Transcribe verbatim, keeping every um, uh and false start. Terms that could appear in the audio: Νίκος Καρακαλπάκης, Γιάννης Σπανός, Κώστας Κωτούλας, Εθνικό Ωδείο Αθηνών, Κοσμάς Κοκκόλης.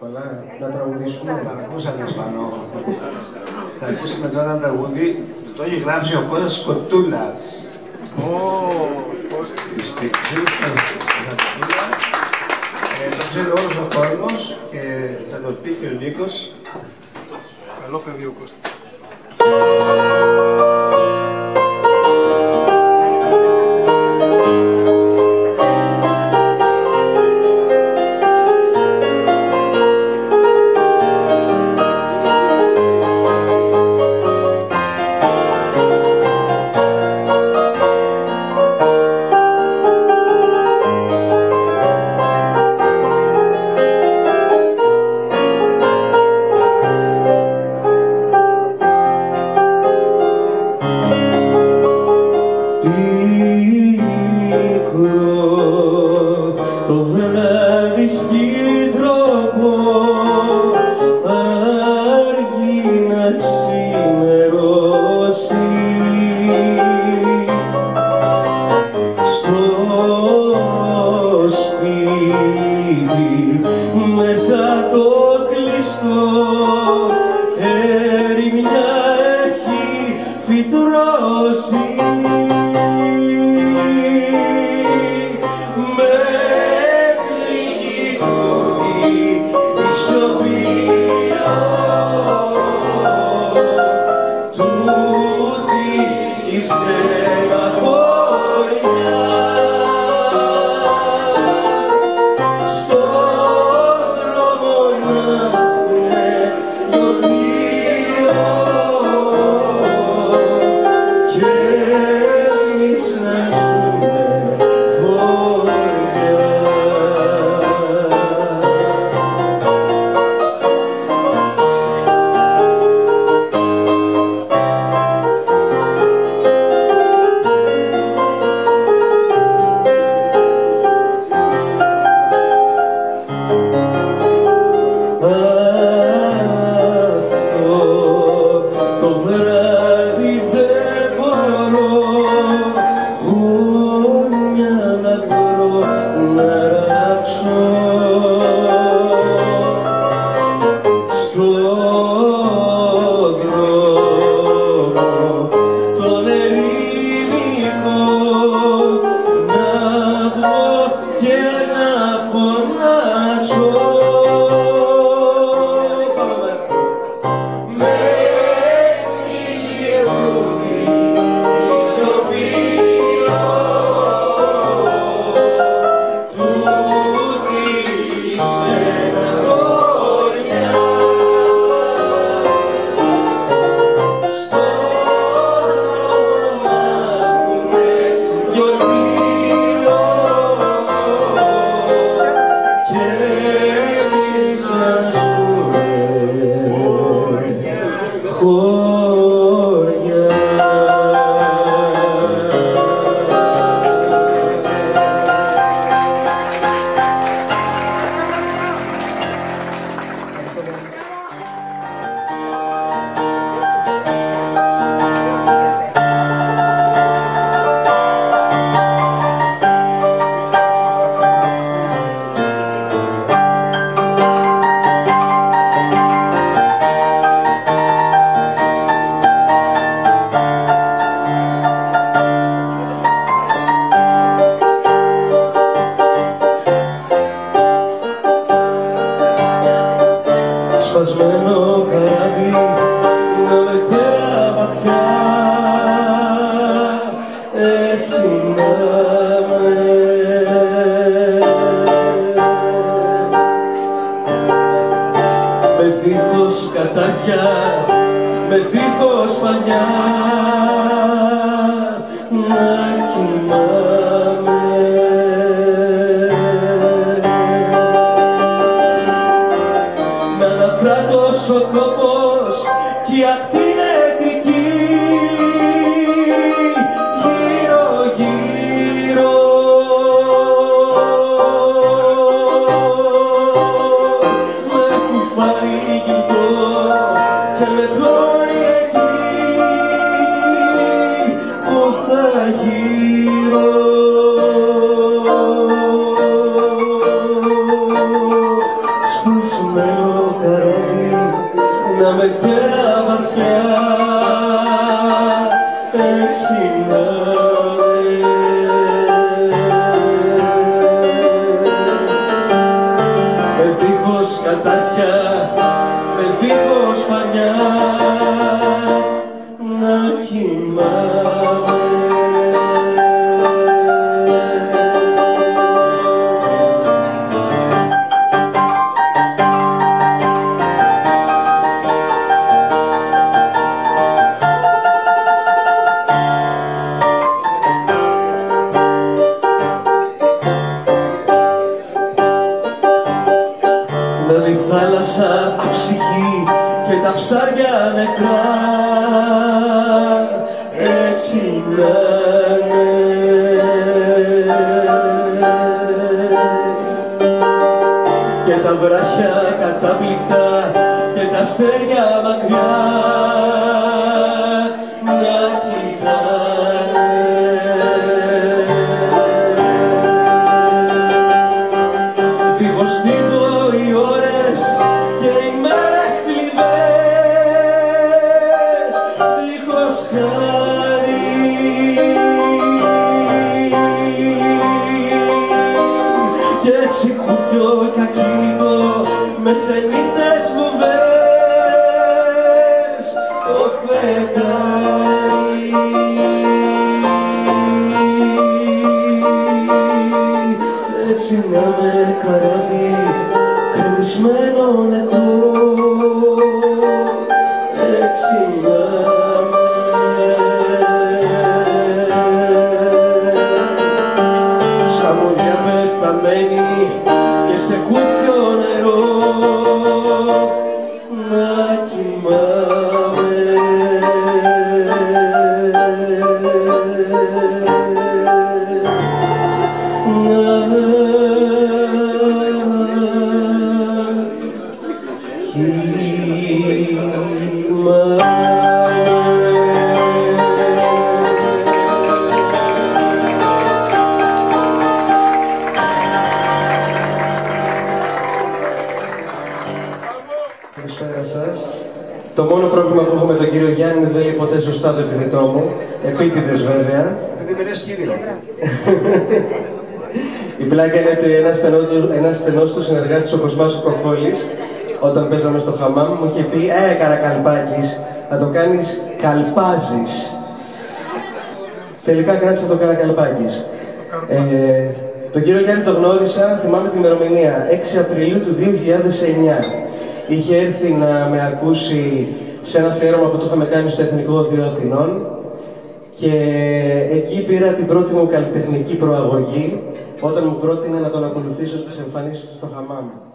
Πολλά να τραγουδήσουμε. Τα ακούσαμε, Σπανό. Θα ακούσουμε τώρα ένα τραγούδι που το έχει γράψει ο Κώστας Κωτούλας. Ω, Κώστα. Το ξέρει όλος ο κόσμος και θα το πει και ο Νίκος. Καλό παιδί ο Κώστας. Let me play again. μεριά βαθιά εξινάει. Με δίχως κατάτια, με δίχως φανιά να κοιμάμαι. Ψάρια νεκρά έτσι λένε. Και τα βράχια κατάπληκτα και τα αστέρια μακριά να κοιτάνε. Δίχως τύπο οι ώρες και οι μέρες θλιβές. Κι έτσι κουβιό και ακίνητο μες σε νύχτες φοβές το φεγγάρι. Έτσι να με καράβι κρεμισμένο νεκρό, έτσι να και σε κούφιο νερό να κοιμάμαι. Το μόνο πρόβλημα που έχω με τον κύριο Γιάννη δεν λέει ποτέ σωστά το επιθετό μου. Επίτηδες βέβαια. Επειδή με λες κύριο. Η πλάκα είναι ότι ένας στενός του συνεργάτης, ο Κοσμάς ο Κοκκόλης, όταν παίζαμε στο χαμάμ, μου είχε πει «Ε, Καρακαλπάκης, να το κάνεις καλπάζεις». Τελικά κράτησα το Καρακαλπάκης. Ε, τον κύριο Γιάννη τον γνώρισα, θυμάμαι την ημερομηνία, έξι Απριλίου του δύο χιλιάδες εννιά. Είχε έρθει να με ακούσει σε ένα αφιέρωμα που το είχαμε κάνει στο Εθνικό Ωδείο Αθηνών και εκεί πήρα την πρώτη μου καλλιτεχνική προαγωγή όταν μου πρότεινε να τον ακολουθήσω στις εμφανίσεις του στο χαμάμ.